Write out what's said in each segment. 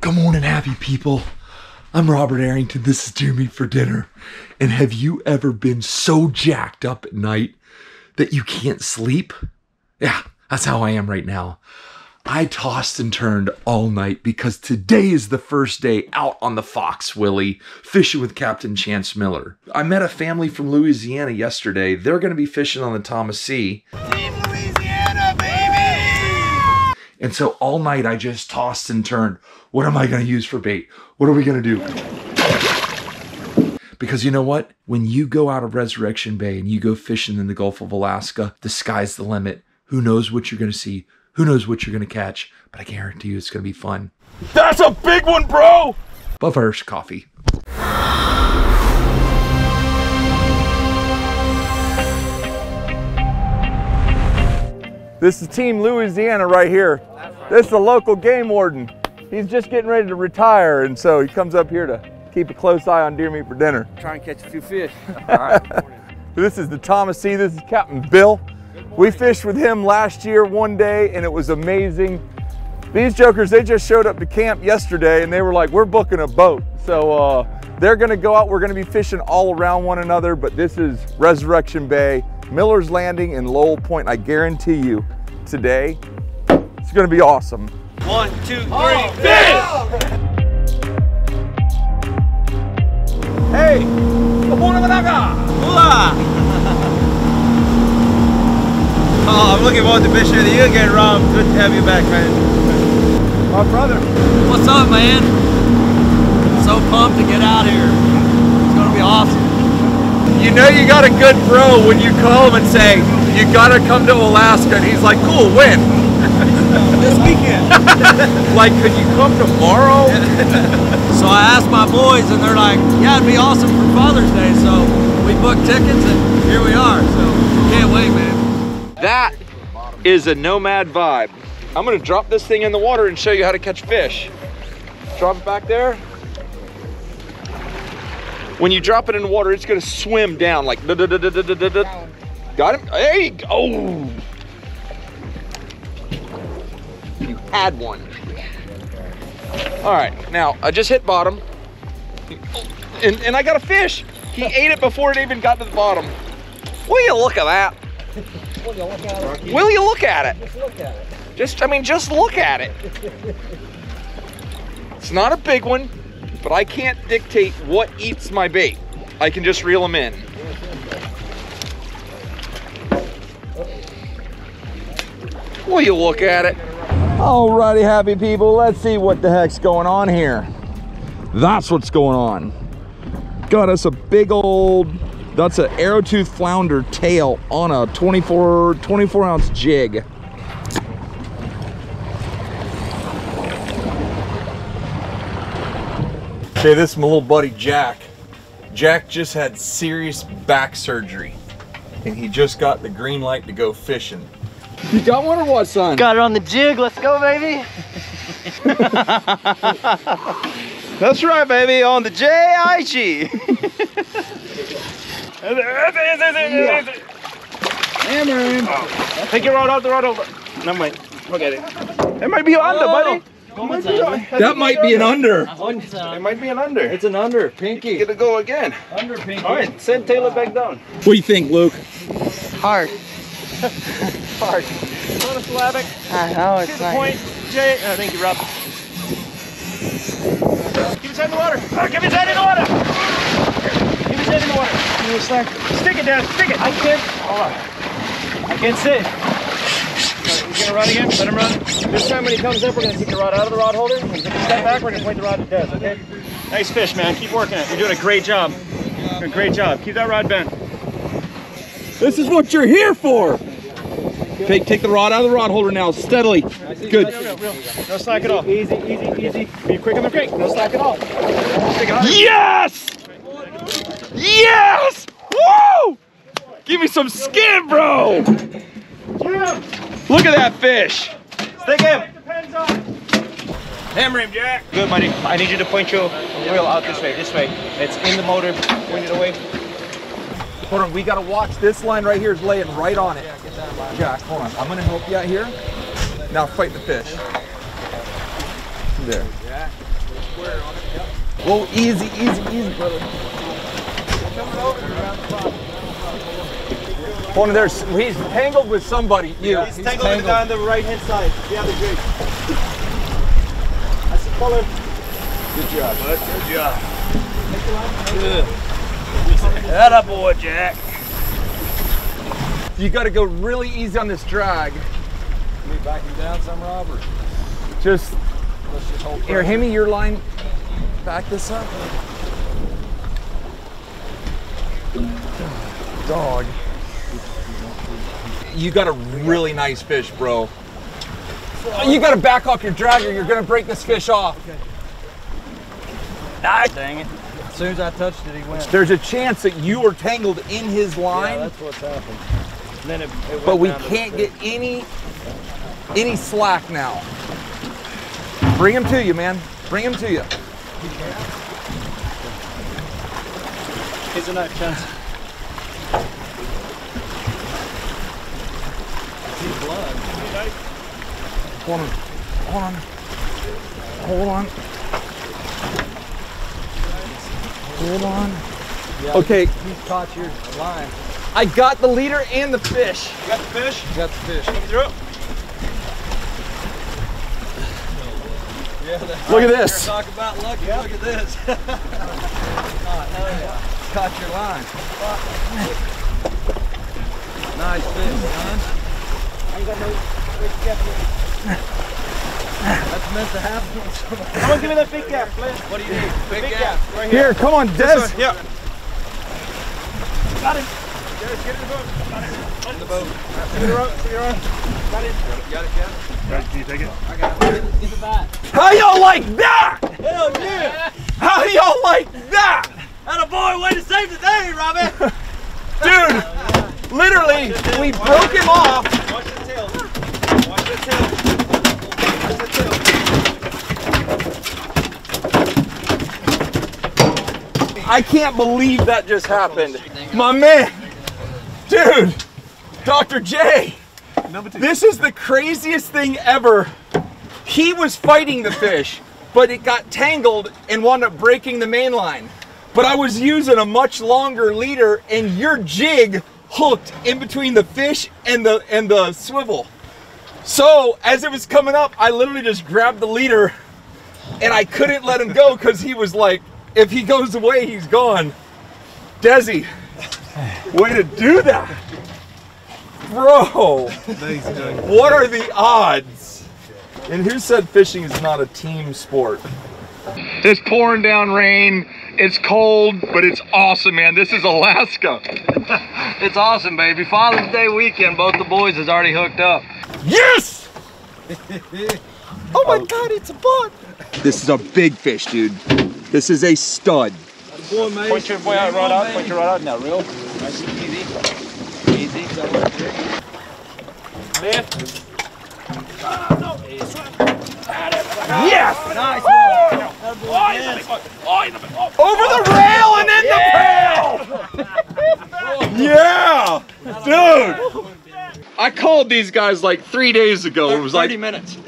Good morning, happy people. I'm Robert Arrington. This is Dear Me for Dinner. And have you ever been so jacked up at night that you can't sleep? Yeah, that's how I am right now. I tossed and turned all night because today is the first day out on the Fox Willie fishing with Captain Chance Miller. I met a family from Louisiana yesterday. They're going to be fishing on the Thomas Sea. Team Louisiana, baby! And so all night I just tossed and turned. What am I going to use for bait? What are we going to do? Because you know what? When you go out of Resurrection Bay and you go fishing in the Gulf of Alaska, the sky's the limit. Who knows what you're going to see? Who knows what you're going to catch, but I guarantee you it's going to be fun. That's a big one, bro! But first, coffee. This is Team Louisiana right here. Right. This is the local game warden. He's just getting ready to retire, and so he comes up here to keep a close eye on Dear Me for Dinner. Try and catch a few fish. All right. This is the Thomas C. This is Captain Bill. We fished with him last year one day and it was amazing. These jokers, they just showed up to camp yesterday and they were like, we're booking a boat. So they're gonna go out, we're gonna be fishing all around one another, but this is Resurrection Bay, Miller's Landing and Lowell Point. I guarantee you today, it's gonna be awesome. 1, 2, 3, fish! Hey, Bula Naka! Oh, I'm looking forward to fishing with you again, Rob. Good to have you back, man. My brother. What's up, man? So pumped to get out here. It's going to be awesome. You know you got a good bro when you call him and say, you got to come to Alaska. And he's like, cool, when? This weekend. Like, could you come tomorrow? So I asked my boys, and they're like, yeah, it'd be awesome for Father's Day. So we booked tickets, and here we are. So can't wait, man. That is a nomad vibe. I'm gonna drop this thing in the water and show you how to catch fish. Drop it back there. When you drop it in the water, it's gonna swim down like da da da da da da da. Got him? Hey, oh! You had one. All right, now I just hit bottom, and I got a fish. He ate it before it even got to the bottom. Will you look at that? Will you look at it? Will you look at it? Just look at it. Just look at it. It's not a big one, but I can't dictate what eats my bait. I can just reel them in. Will you look at it? Alrighty, happy people. Let's see what the heck's going on here. That's what's going on. Got us a big old... That's an arrowtooth flounder tail on a 24-ounce jig. Okay, this is my little buddy Jack. Jack just had serious back surgery, and he just got the green light to go fishing. You got one or what, son? Got it on the jig. Let's go, baby. That's right, baby. On the J-I-G. Yeah. Oh. Take your rod out, the rod over. No, wait. Look at it. It might be under, buddy. That might be an under. It might be an under. It's an under, Pinky. It'll go again. Under, Pinky. All right, send Taylor back down. What do you think, Luke? Hard. Hard. Monosyllabic. I know it's like... point, J. Oh, thank you, Rob. Keep his head in the water. Right, keep his head in the water. Keep his head in the water. Stick it down, stick it. I can't. Hold on. I can't sit. He's gonna run again. Let him run. This time when he comes up, we're gonna take the rod out of the rod holder. We're gonna step back. We're gonna point the rod at Des. Okay. Nice fish, man. Keep working it. You're doing a great job. You're doing a great job. Keep that rod bent. This is what you're here for. Take the rod out of the rod holder now, steadily. Good. No slack at all. Easy, easy, easy. Be quick on the break. No slack at all. Yes! Yes! Woo! Give me some skin, bro! Look at that fish. Stick him. Hammer him, Jack. Good, buddy. I need you to point your reel out this way, this way. It's in the motor. Point it away. Hold on, we gotta watch. This line right here is laying right on it. Jack, hold on. I'm gonna help you out here. Now fight the fish. from there. Yeah. Square on it. Yep. Whoa, easy, easy, easy, brother. Coming over around the bottom. One of their, he's tangled with somebody. Yeah, he's tangled with the guy on the right-hand side. The other Jake. That's the color. Good job, bud. Good job. Good. Atta boy, Jack. You got to go really easy on this drag. We back him down some, Robert. Just, let's just hold here, hand me your line. Back this up. Dog. You got a really nice fish, bro. You got to back off your drag or you're going to break this fish off. Okay. Ah, dang it. As soon as I touched it, he went. There's a chance that you were tangled in his line. Yeah, that's what's happened. And then it but we can't get any slack now. Bring him to you, man. Bring him to you. Here's a knife, Chance. Blood. Hold on. Hold on. Hold on. Hold on. Yeah, okay. He caught your line. I got the leader and the fish. You got the fish? You got the fish. Come through. Yeah, look at this. Talk about lucky. Yep. Look at this. Oh, hell yeah. Caught your line. Nice fish, man. I ain't got no big cap here. That's meant to happen. Come on, give me that big cap, please. What do you need? Big cap. Right here. Here, come on, Des. Yes, yeah. Got it. Des, get in the boat. Got it. In the boat. Stick it around. Got it. Got it, Kevin. Can you take it? I got it. Get the bat. How y'all like that? Hell yeah. How y'all like that? Atta boy, way to save the day, Robin. Dude, literally, we broke him off. Watch the tail. I can't believe that just happened. My man, dude, Dr. J, this is the craziest thing ever. He was fighting the fish, but it got tangled and wound up breaking the main line. But I was using a much longer leader and your jig hooked in between the fish and the swivel. So as it was coming up, I literally just grabbed the leader and I couldn't let him go because he was like, if he goes away, he's gone. Desi, way to do that. Bro, what are the odds? And who said fishing is not a team sport? It's pouring down rain. It's cold, but it's awesome, man. This is Alaska. It's awesome, baby. Father's Day weekend, both the boys is already hooked up. Yes! Oh my God, it's a butt. This is a big fish, dude. This is a stud. Point your boy out, right out. Point your right out now, real. Nice and easy. Easy. Lift. Oh, no. Yes! Nice. Over the rail and in the pail! Yeah! Dude! I called these guys like 3 days ago. It was like 30 minutes.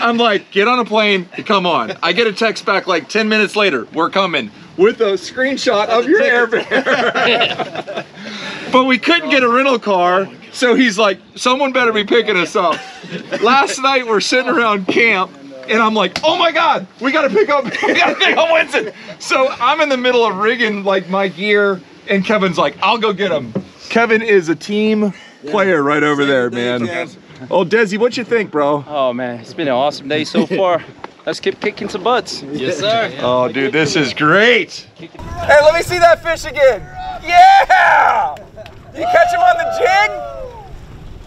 I'm like, get on a plane, come on. I get a text back like 10 minutes later, we're coming, with a screenshot of your airfare. But we couldn't get a rental car, so he's like, someone better be picking us up. Last night we're sitting around camp, and I'm like, oh my God, we gotta pick up Winston. So I'm in the middle of rigging like my gear, and Kevin's like, I'll go get him. Kevin is a team player right over there, man. Oh, Desi, what you think, bro? Oh man, it's been an awesome day so far. Let's keep kicking some butts. Yes, sir. Oh, dude, this is great. Hey, let me see that fish again. Yeah! You catch him on the jig?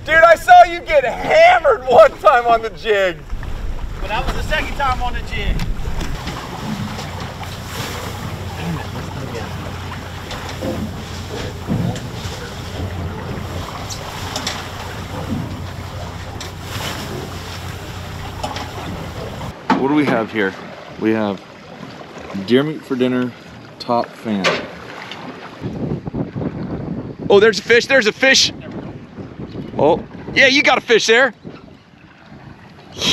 Dude, I saw you get hammered one time on the jig. But that was the second time on the jig. What do we have here? We have Dear Me for Dinner, top fan. Oh, there's a fish, there's a fish. Oh, yeah, you got a fish there.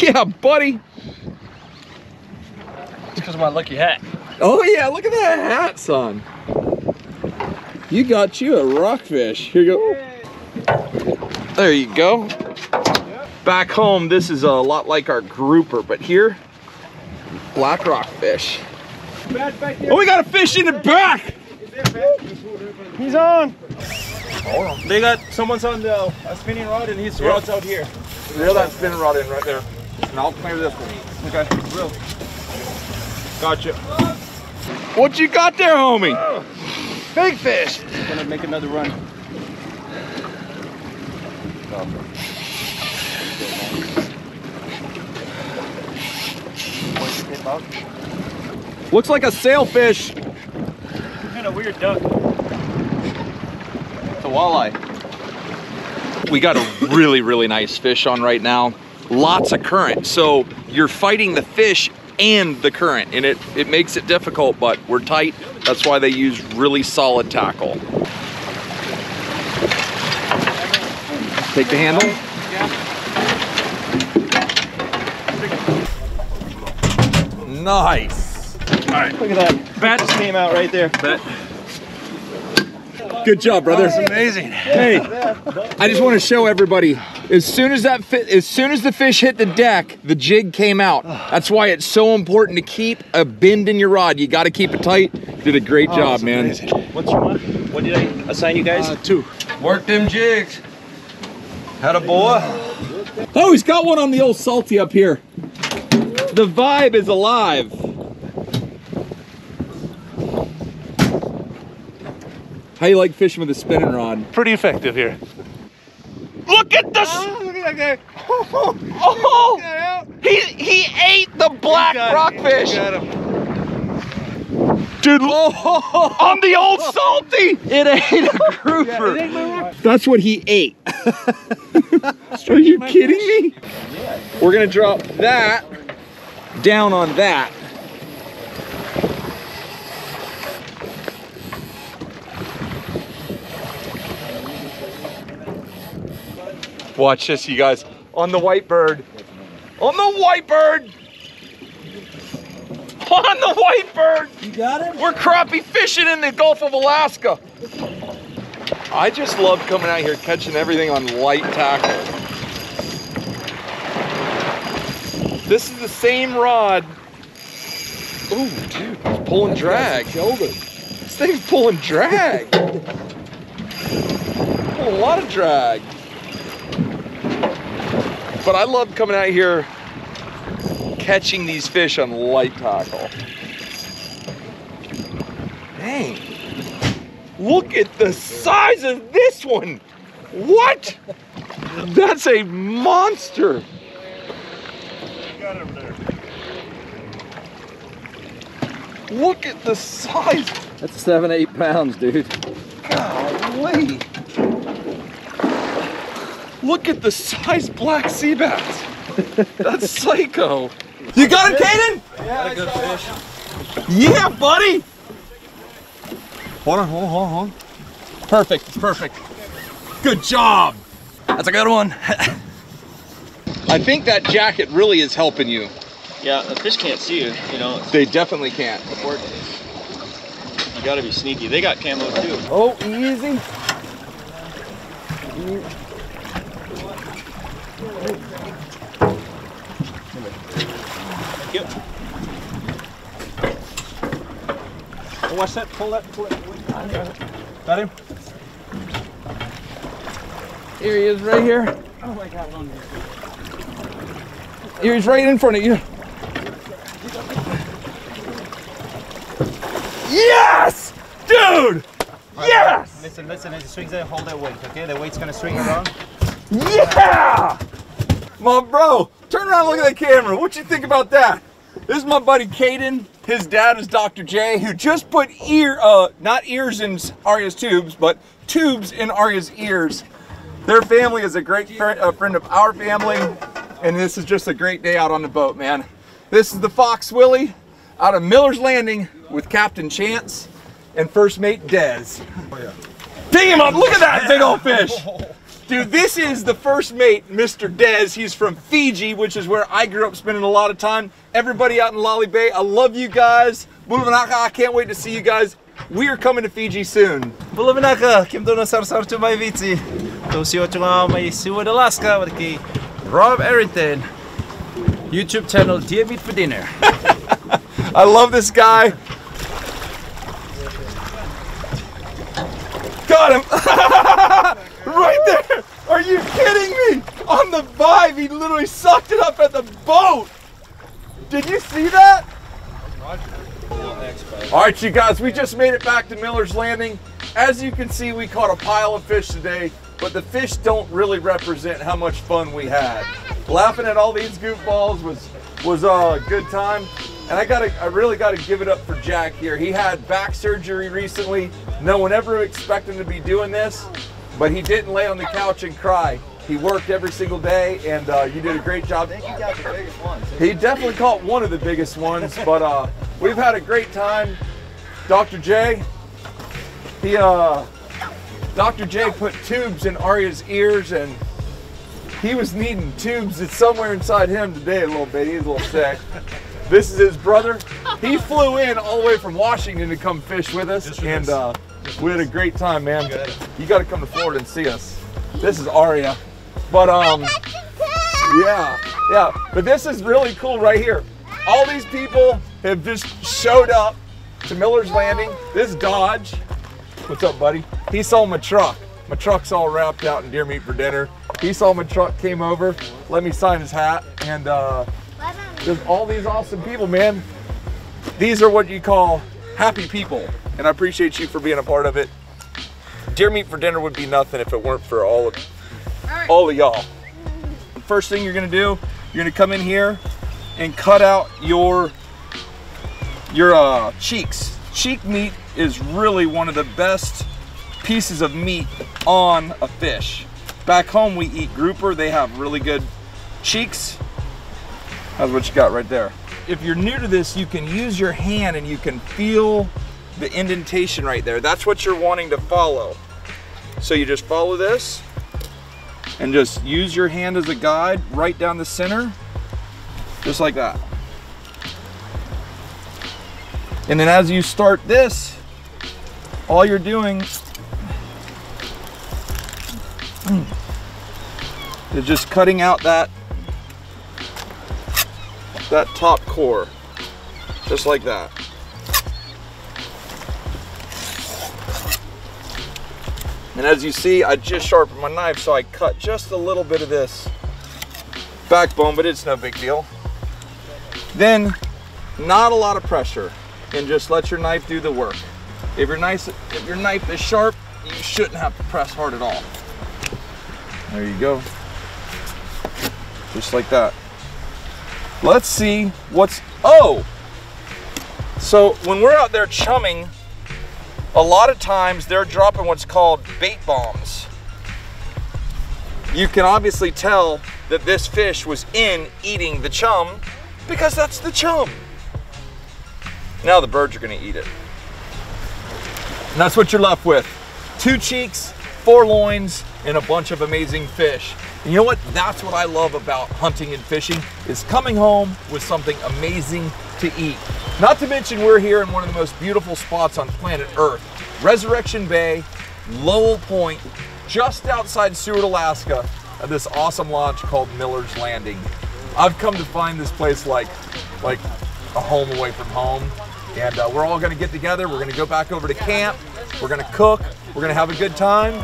Yeah, buddy. because of my lucky hat. Oh yeah, look at that hat, son. You got you a rockfish. Here you go. Yay. There you go. Back home, this is a lot like our grouper, but here, black rockfish. Oh, we got a fish in the back. He's on. They got someone's on a spinning rod, and his rod's out here. Reel that spinning rod in right there, and I'll clear this one. Okay, reel. Gotcha. What you got there, homie? Oh, big fish. I'm gonna make another run. Looks like a sailfish. And a weird duck. It's a walleye. We got a really, really nice fish on right now. Lots of current, so you're fighting the fish and the current, and it makes it difficult, but we're tight. That's why they use really solid tackle. Take the handle. Nice. All right. Look at that. Bat just came out right there. Bet. Good job, brother. That's amazing. Hey, I just want to show everybody. As soon as the fish hit the deck, the jig came out. That's why it's so important to keep a bend in your rod. You got to keep it tight. Did a great job, man. Amazing. What's your one? What did I assign you guys? Two. Work them jigs. Had a boy. Oh, he's got one on the old salty up here. The vibe is alive. How you like fishing with a spinning rod? Pretty effective here. Look at this! Oh, look at that guy. Oh! He ate the black rockfish. Dude, on the old salty! It ate a grouper. Yeah, that's what he ate. Are you kidding me? Yeah. We're gonna drop that down on that. Watch this, you guys. On the white bird. On the white bird. On the white bird. You got it? We're crappie fishing in the Gulf of Alaska. I just love coming out here catching everything on light tackle. This is the same rod. Ooh, dude, it's pulling drag. This thing's pulling drag. A lot of drag. But I love coming out here catching these fish on light tackle. Dang. Look at the size of this one. What? That's a monster. Over there. Look at the size. That's 7-8 pounds, dude. Golly. Look at the size black sea bass. That's psycho. You got it, Kaden? Yeah, I got a good fish. Yeah, buddy. Hold on. Perfect, it's perfect. Good job. That's a good one. I think that jacket really is helping you. Yeah, the fish can't see you, you know. They definitely can't. You gotta be sneaky. They got camo too. Oh, easy. Thank you. Oh, watch that, pull that. Got him. Here he is right here. Oh my God, long here. He's right in front of you. Yes! Dude! Right, yes! Right. Listen, as it swings there, hold that weight, okay? The weight's gonna swing around. Yeah! My bro, turn around and look at the camera. What you think about that? This is my buddy Kaden. His dad is Dr. J, who just put not ears in Aria's tubes, but tubes in Aria's ears. Their family is a great friend of our family. And this is just a great day out on the boat, man. This is the Fox Willie out of Miller's Landing with Captain Chance and first mate Des. Oh, yeah. Dang him up, look at that big old fish. Dude, this is the first mate, Mr. Des. He's from Fiji, which is where I grew up spending a lot of time. everybody out in Lolly Bay. I love you guys. Bula Naka, I can't wait to see you guys. We are coming to Fiji soon. Bula Naka, kimdona sarsar to my viti. Tosio to my Seward, Alaska, with the Rob Arrington. YouTube channel, Dear Me for Dinner. I love this guy. Got him! Right there! Are you kidding me? On the vibe, he literally sucked it up at the boat! Did you see that? Alright you guys, we just made it back to Miller's Landing. As you can see, we caught a pile of fish today, but the fish don't really represent how much fun we had. Laughing at all these goofballs was a good time. And I really gotta give it up for Jack here. He had back surgery recently. No one ever expected him to be doing this, but he didn't lay on the couch and cry. He worked every single day, and you did a great job. I think he got the biggest ones. He definitely caught one of the biggest ones, but we've had a great time. Dr. J, Dr. J put tubes in Aria's ears, and he was needing tubes that's somewhere inside him today a little bit. He's a little sick. This is his brother. He flew in all the way from Washington to come fish with us, and we had a great time, man. You gotta come to Florida and see us. This is Aria, but but this is really cool right here. All these people have just showed up to Miller's Landing. This is Dodge. What's up, buddy? He saw my truck. My truck's all wrapped out in Deer Meat for Dinner. He saw my truck, came over, let me sign his hat, and there's all these awesome people, man. These are what you call happy people, and I appreciate you for being a part of it. Deer Meat for Dinner would be nothing if it weren't for all of y'all. First thing you're gonna do, you're gonna come in here and cut out your cheeks. Cheek meat is really one of the best pieces of meat on a fish. Back home we eat grouper, they have really good cheeks. That's what you got right there. If you're new to this, you can use your hand and you can feel the indentation right there. That's what you're wanting to follow. So you just follow this and just use your hand as a guide right down the center, just like that. And then as you start this, all you're doing is just cutting out that top core, just like that. And as you see, I just sharpened my knife, so I cut just a little bit of this backbone, but it's no big deal. Then, not a lot of pressure, and just let your knife do the work. If your knife is sharp, you shouldn't have to press hard at all. There you go. Just like that. Let's see so when we're out there chumming, a lot of times they're dropping what's called bait bombs. You can obviously tell that this fish was in eating the chum because that's the chum. Now the birds are gonna eat it. And that's what you're left with. 2 cheeks, 4 loins, and a bunch of amazing fish. And you know what? That's what I love about hunting and fishing, is coming home with something amazing to eat. Not to mention we're here in one of the most beautiful spots on planet Earth. Resurrection Bay, Lowell Point, just outside Seward, Alaska, at this awesome lodge called Miller's Landing. I've come to find this place like a home away from home. And we're all gonna get together, we're gonna go back over to camp, we're gonna cook, we're gonna have a good time.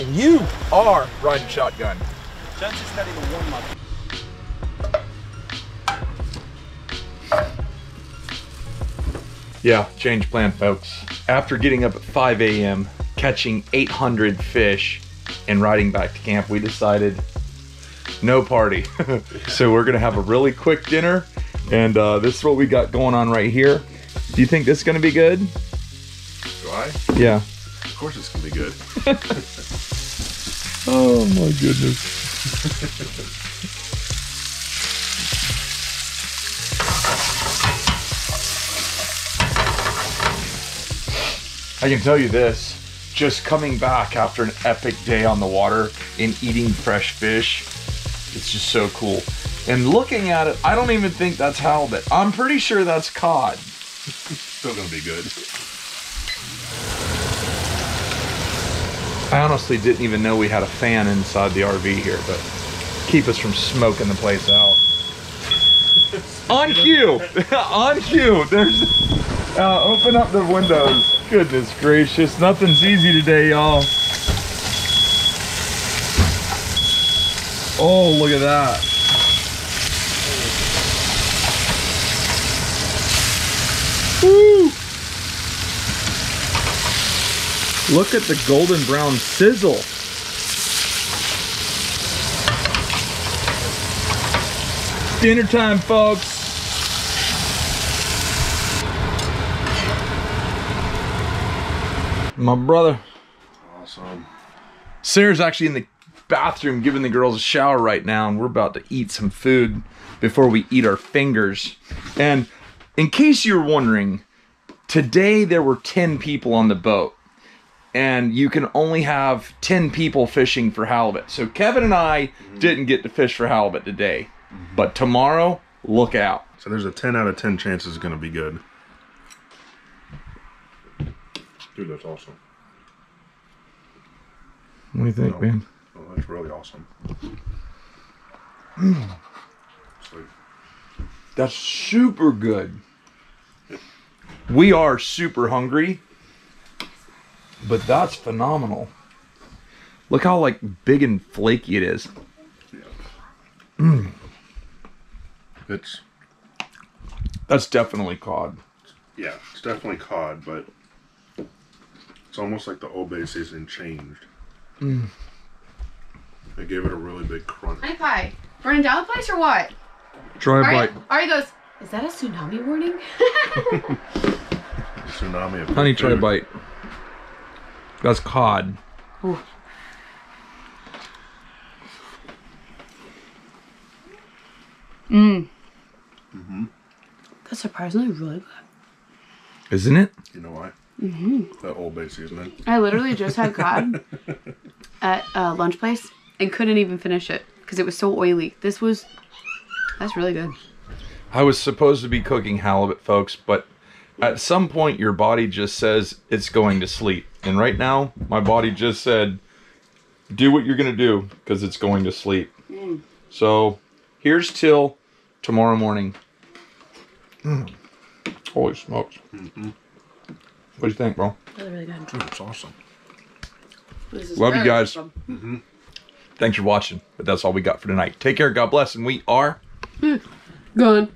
And you are riding shotgun. Chance's not even warm up. Yeah, change plan, folks. After getting up at 5 a.m., catching 800 fish, and riding back to camp, we decided no party. So we're gonna have a really quick dinner, and this is what we got going on right here. Do you think this is gonna be good? Do I? Yeah. Of course it's gonna be good. Oh my goodness. I can tell you this, just coming back after an epic day on the water and eating fresh fish, it's just so cool. And looking at it, I don't even think that's halibut. I'm pretty sure that's cod. Still gonna be good. I honestly didn't even know we had a fan inside the RV here, but keep us from smoking the place out. On cue, on cue. There's, open up the windows. Goodness gracious, nothing's easy today, y'all. Oh, look at that. Woo! Look at the golden brown sizzle. Dinner time, folks. My brother. Awesome. Sarah's actually in the bathroom giving the girls a shower right now, and we're about to eat some food before we eat our fingers. And in case you're wondering, today there were 10 people on the boat, and you can only have 10 people fishing for halibut. So Kevin and I didn't get to fish for halibut today, but tomorrow, look out. So there's a 10 out of 10 chance it's gonna be good. Dude, that's awesome. What do you think, man? Oh, that's really awesome. Sweet. That's super good. We are super hungry, but that's phenomenal. Look how like big and flaky it is. Yeah. Mm. That's definitely cod. Yeah, it's definitely cod, but it's almost like the Old Bay season changed. Mm. They gave it a really big crunch. High pie. Burning down the place or what? Try a bite. Ari goes, is that a tsunami warning? Tsunami. Honey, try a bite. That's cod. Ooh. Mm. Mm-hmm. That's surprisingly really good. Isn't it? You know why? Mm-hmm. That Old Bay seasoning. I literally just had cod at a lunch place and couldn't even finish it because it was so oily. That's really good. I was supposed to be cooking halibut, folks, but at some point your body just says it's going to sleep. And right now, my body just said, do what you're going to do because it's going to sleep. Mm. So here's till tomorrow morning. Mm. Holy smokes. Mm-hmm. What do you think, bro? Really, really good. Dude, it's awesome. Love you guys. Awesome. Mm-hmm. Thanks for watching. But that's all we got for tonight. Take care. God bless. And we are... gone.